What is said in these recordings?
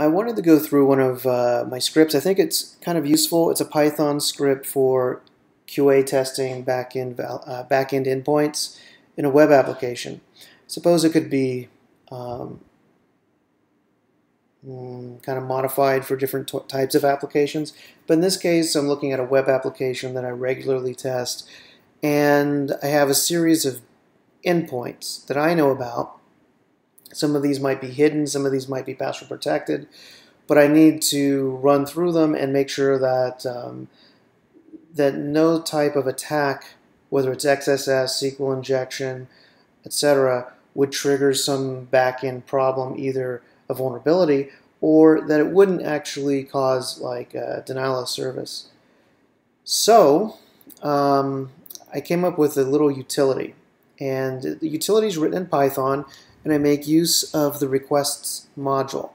I wanted to go through one of my scripts. I think it's kind of useful. It's a Python script for QA testing back-end endpoints in a web application. Suppose it could be kind of modified for different types of applications. But in this case, I'm looking at a web application that I regularly test, and I have a series of endpoints that I know about. Some of these might be hidden, some of these might be password protected, but I need to run through them and make sure that that no type of attack, whether it's XSS, SQL injection, etc., would trigger some back-end problem, either a vulnerability, or that it wouldn't actually cause like denial of service. So I came up with a little utility, and the utility is written in Python, and I make use of the requests module.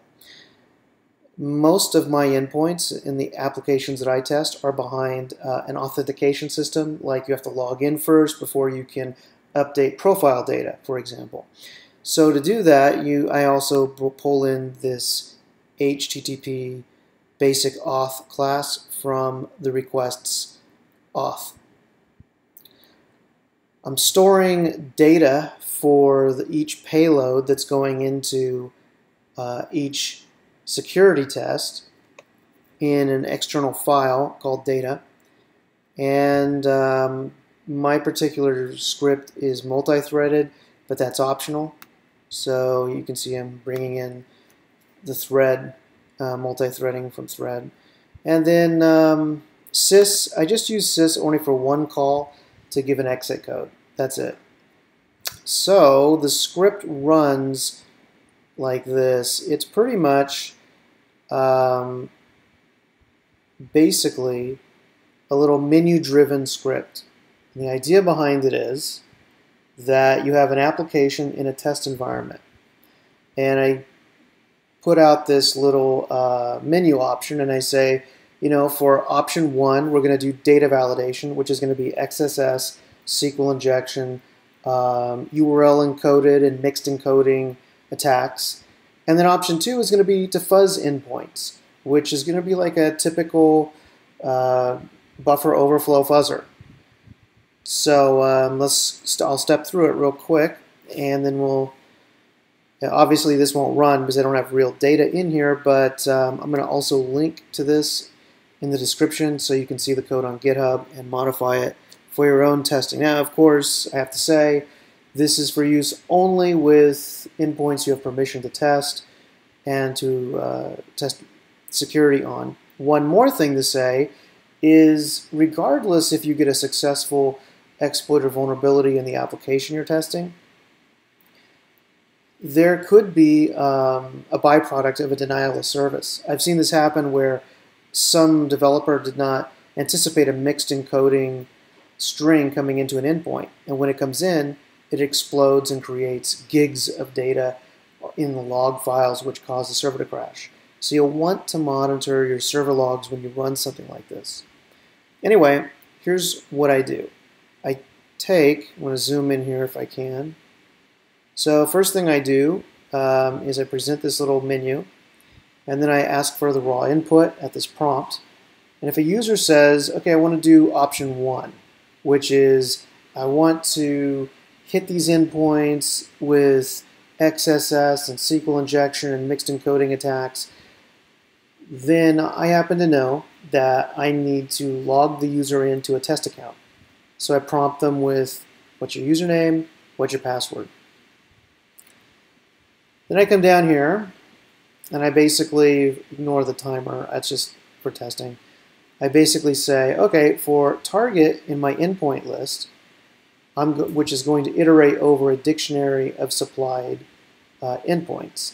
Most of my endpoints in the applications that I test are behind an authentication system, like you have to log in first before you can update profile data, for example. So to do that, I also pull in this HTTP basic auth class from the requests auth. I'm storing data for each payload that's going into each security test in an external file called data. And my particular script is multi-threaded, but that's optional. So you can see I'm bringing in the thread, multi-threading from thread. And then sys, I just use sys only for one call to give an exit code. That's it. So the script runs like this. It's pretty much basically a little menu-driven script. And the idea behind it is that you have an application in a test environment. And I put out this little menu option, and I say, you know, for option one, we're going to do data validation, which is going to be XSS, SQL injection, URL encoded and mixed encoding attacks. And then option two is going to be to fuzz endpoints, which is going to be like a typical buffer overflow fuzzer. So I'll step through it real quick, and then we'll, obviously this won't run because I don't have real data in here, but I'm going to also link to this in the description so you can see the code on GitHub and modify it for your own testing. Now, of course, I have to say, this is for use only with endpoints you have permission to test and to test security on. One more thing to say is, regardless if you get a successful exploit or vulnerability in the application you're testing, there could be a byproduct of a denial of service. I've seen this happen where some developer did not anticipate a mixed encoding string coming into an endpoint, and when it comes in, it explodes and creates gigs of data in the log files, which cause the server to crash. So you'll want to monitor your server logs when you run something like this. Anyway, here's what I do. I want to zoom in here if I can. So first thing I do is I present this little menu, and then I ask for the raw input at this prompt. And if a user says, okay, I want to do option one, which is I want to hit these endpoints with XSS and SQL injection and mixed encoding attacks, then I happen to know that I need to log the user into a test account. So I prompt them with, what's your username, what's your password? Then I come down here, and I basically ignore the timer. That's just for testing. I basically say, okay, for target in my endpoint list, which is going to iterate over a dictionary of supplied endpoints,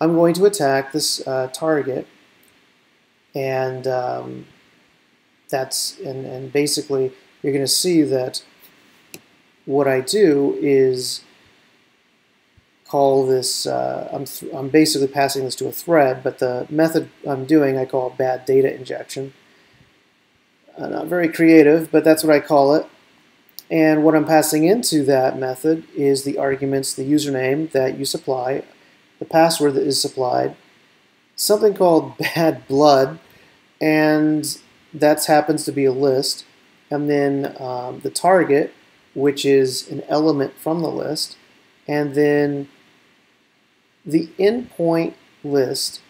I'm going to attack this target, and basically you're going to see that what I do is call this, I'm basically passing this to a thread, but the method I'm doing I call bad data injection. Not very creative, but that's what I call it. And what I'm passing into that method is the arguments, the username that you supply, the password that is supplied, something called bad blood, and that happens to be a list, and then the target, which is an element from the list, and then the endpoint list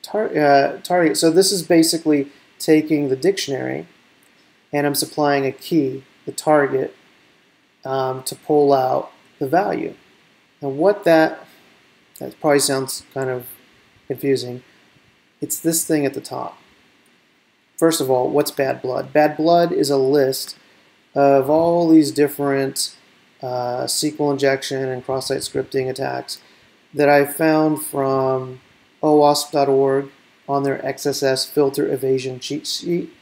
target. So this is basically taking the dictionary, and I'm supplying a key, the target, to pull out the value. And what that probably sounds kind of confusing. It's this thing at the top. First of all, what's bad blood? Bad blood is a list of all these different SQL injection and cross-site scripting attacks that I found from OWASP.org on their XSS filter evasion cheat sheet.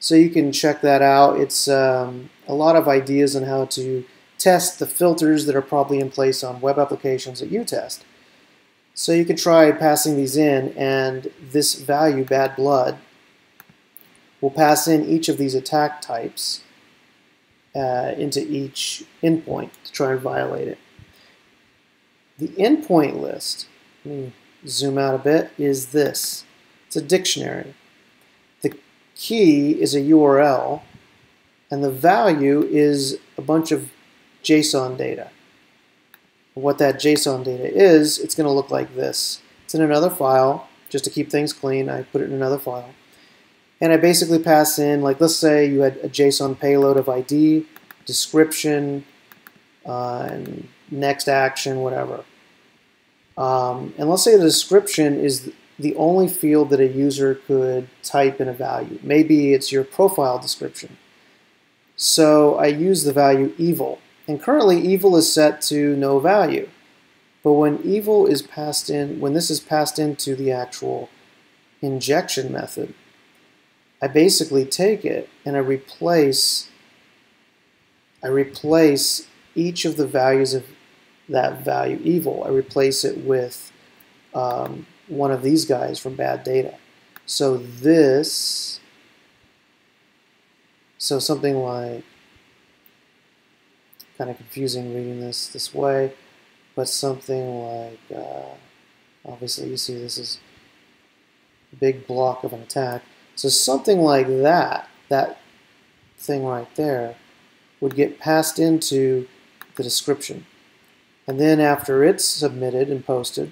So you can check that out. It's a lot of ideas on how to test the filters that are probably in place on web applications that you test. So you can try passing these in, and this value, bad blood, will pass in each of these attack types into each endpoint to try and violate it. The endpoint list, let me zoom out a bit, is this. It's a dictionary. The key is a URL, and the value is a bunch of JSON data. What that JSON data is, it's going to look like this. It's in another file. Just to keep things clean, I put it in another file. And I basically pass in, like, let's say you had a JSON payload of ID, description, and next action, whatever. And let's say the description is the only field that a user could type in a value. Maybe it's your profile description. So I use the value evil. And currently evil is set to no value. But when evil is passed in, when this is passed into the actual injection method, I basically take it and I replace each of the values of that value evil. I replace it with one of these guys from bad data. So this, so something like, kind of confusing reading this way, but something like, obviously you see this is a big block of an attack. So something like that thing right there, would get passed into the description. And then after it's submitted and posted,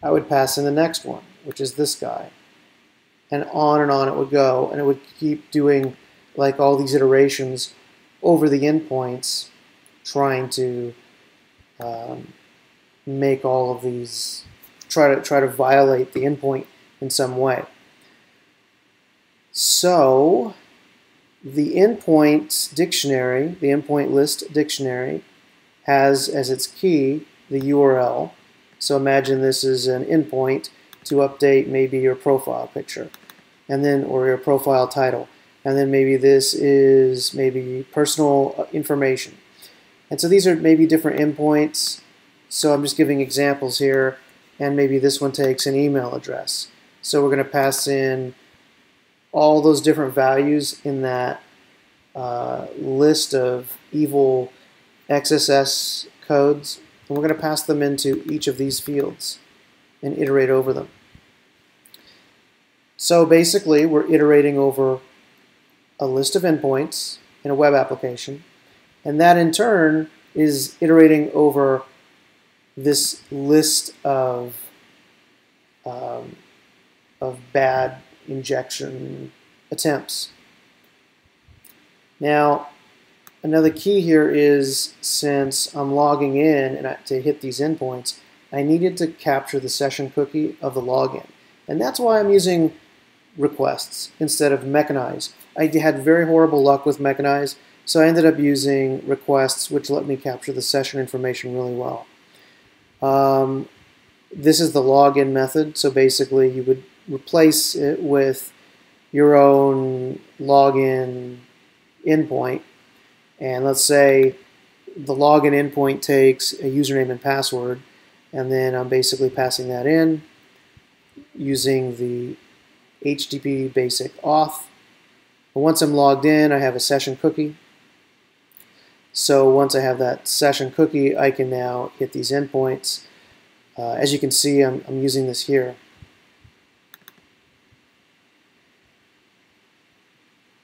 I would pass in the next one, which is this guy. And on it would go, and it would keep doing like all these iterations over the endpoints, trying to make all of these, try to violate the endpoint in some way. So the endpoint dictionary, the endpoint list dictionary, has as its key the URL. So imagine this is an endpoint to update maybe your profile picture, and then or your profile title, and then maybe this is maybe personal information. And so these are maybe different endpoints. So I'm just giving examples here, and maybe this one takes an email address. So we're going to pass in all those different values in that list of evil XSS codes, and we're going to pass them into each of these fields and iterate over them. So basically we're iterating over a list of endpoints in a web application, and that in turn is iterating over this list of bad injection attempts. Now, another key here is, since I'm logging in and to hit these endpoints, I needed to capture the session cookie of the login. And that's why I'm using requests instead of mechanize. I had very horrible luck with mechanize, so I ended up using requests, which let me capture the session information really well. This is the login method, so basically you would replace it with your own login endpoint. And let's say the login endpoint takes a username and password, and then I'm basically passing that in using the HTTP basic auth. But once I'm logged in, I have a session cookie. So once I have that session cookie, I can now hit these endpoints. As you can see, I'm using this here.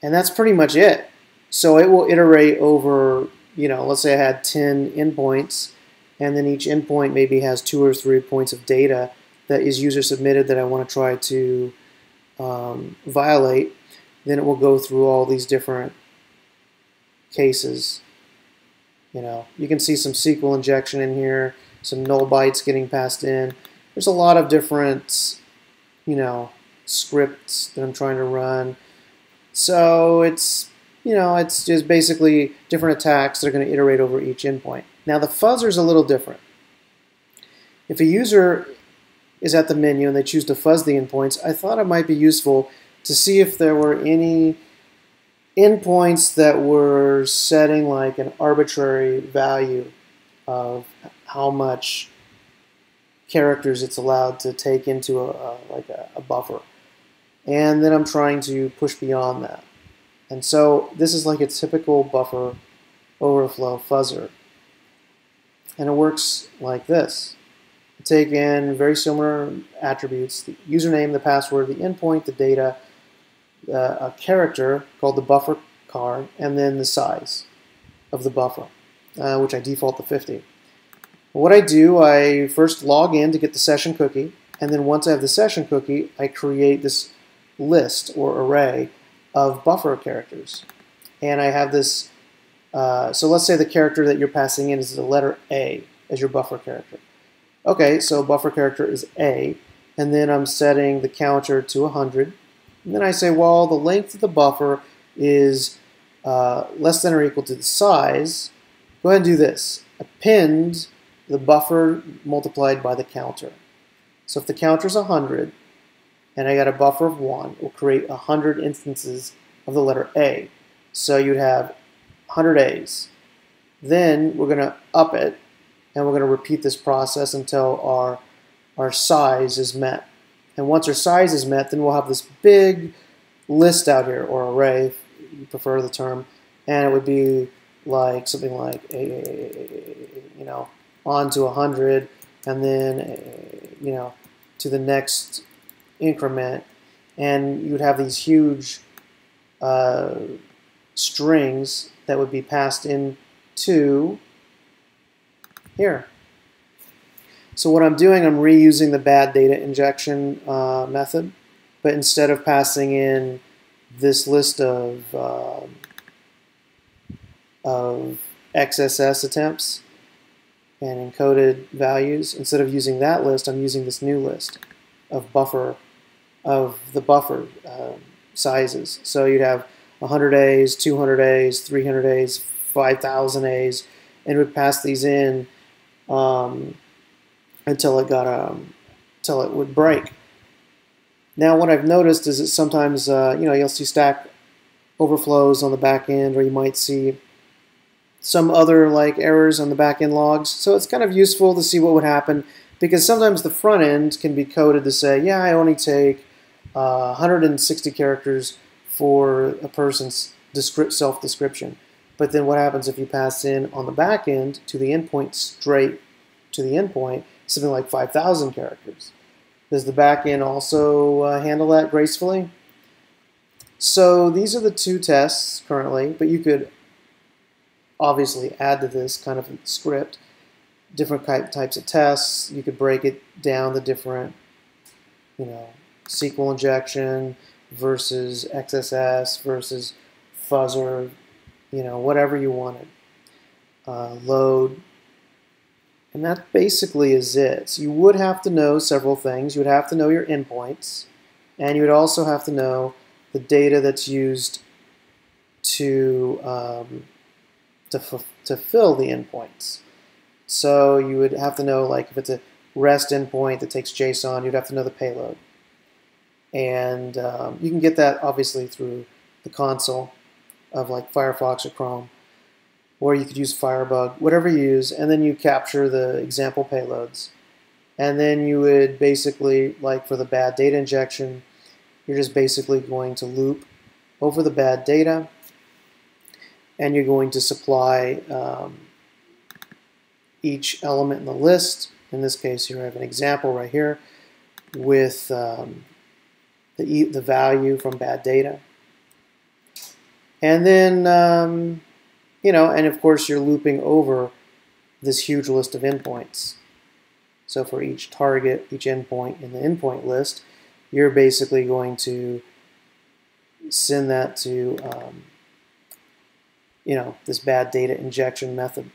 And that's pretty much it. So it will iterate over, you know, let's say I had 10 endpoints, and then each endpoint maybe has 2 or 3 points of data that is user submitted that I want to try to violate. Then it will go through all these different cases. You know, you can see some SQL injection in here, some null bytes getting passed in. There's a lot of different, you know, scripts that I'm trying to run. So it's, you know, it's just basically different attacks that are going to iterate over each endpoint. Now the fuzzer is a little different. If a user is at the menu and they choose to fuzz the endpoints, I thought it might be useful to see if there were any endpoints that were setting like an arbitrary value of how much characters it's allowed to take into a buffer. And then I'm trying to push beyond that. And so this is like a typical buffer overflow fuzzer. And it works like this. You take in very similar attributes, the username, the password, the endpoint, the data, a character called the buffer car, and then the size of the buffer, which I default to 50. What I do, I first log in to get the session cookie, and then once I have the session cookie, I create this list or array of buffer characters. And I have this, so let's say the character that you're passing in is the letter A as your buffer character. Okay, so buffer character is A, and then I'm setting the counter to 100. And then I say, well, the length of the buffer is less than or equal to the size. Go ahead and do this. Append the buffer multiplied by the counter. So if the counter is 100, and I got a buffer of 1, it will create 100 instances of the letter A. So you'd have 100 A's. Then we're going to up it, and we're going to repeat this process until our size is met. And once our size is met, then we'll have this big list out here, or array, if you prefer the term, and it would be like something like, you know, on to 100, and then, you know, to the next increment, and you would have these huge strings that would be passed into here. So what I'm doing, I'm reusing the bad data injection method, but instead of passing in this list of XSS attempts and encoded values, instead of using that list, I'm using this new list of buffer, of the buffer sizes. So you'd have 100 A's, 200 A's, 300 A's, 5,000 A's, and would pass these in until it would break. Now, what I've noticed is that sometimes you know, you'll see stack overflows on the back end, or you might see some other like errors on the back end logs. So it's kind of useful to see what would happen, because sometimes the front end can be coded to say, yeah, I only take 160 characters for a person's self-description. But then what happens if you pass in on the back end to the endpoint, straight to the endpoint, something like 5,000 characters? Does the back end also handle that gracefully? So these are the two tests currently, but you could obviously add to this kind of script different types of tests. You could break it down to different, you know, SQL injection versus XSS versus fuzzer, you know, whatever you wanted. Load. And that basically is it. So you would have to know several things. You would have to know your endpoints, and you would also have to know the data that's used to fill the endpoints. So you would have to know, like, if it's a REST endpoint that takes JSON, you'd have to know the payload. And you can get that, obviously, through the console of, like, Firefox or Chrome. Or you could use Firebug, whatever you use. And then you capture the example payloads. And then you would basically, like for the bad data injection, you're just basically going to loop over the bad data. And you're going to supply each element in the list In this case, here I have an example right here with the value from bad data. And then, you know, and of course you're looping over this huge list of endpoints. So for each target, each endpoint in the endpoint list, you're basically going to send that to, you know, this bad data injection method.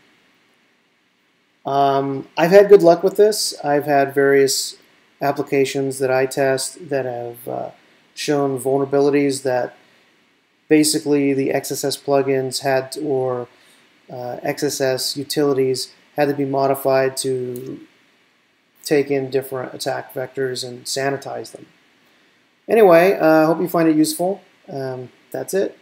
I've had good luck with this. I've had various applications that I test that have shown vulnerabilities that basically the XSS plugins had to, or XSS utilities had to be modified to take in different attack vectors and sanitize them. Anyway, I hope you find it useful. That's it.